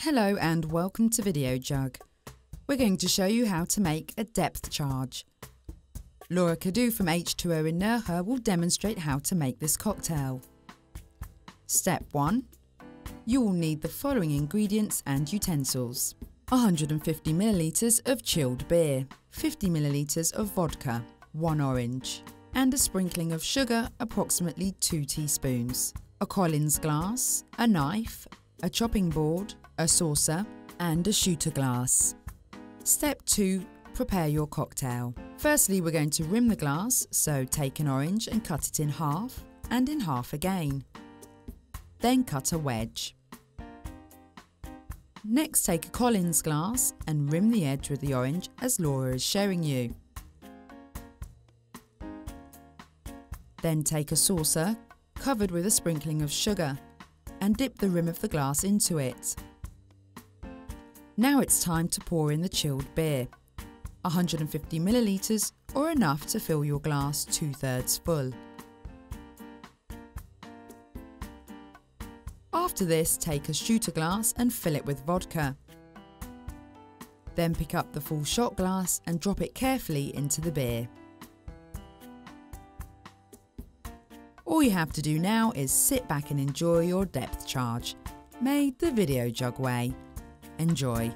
Hello and welcome to Video Jug. We're going to show you how to make a depth charge. Laura Cadu from H2O in Nurha will demonstrate how to make this cocktail. Step 1. You will need the following ingredients and utensils: 150 milliliters of chilled beer, 50 milliliters of vodka, 1 orange, and a sprinkling of sugar, approximately 2 teaspoons, a Collins glass, a knife, a chopping board, a saucer, and a shooter glass. Step 2. Prepare your cocktail. Firstly, we're going to rim the glass, so take an orange and cut it in half, and in half again. Then cut a wedge. Next, take a Collins glass and rim the edge with the orange as Laura is showing you. Then take a saucer covered with a sprinkling of sugar and dip the rim of the glass into it. Now it's time to pour in the chilled beer, 150 milliliters or enough to fill your glass 2/3 full. After this, take a shooter glass and fill it with vodka. Then pick up the full shot glass and drop it carefully into the beer. All you have to do now is sit back and enjoy your depth charge, made the Video Jug way. Enjoy.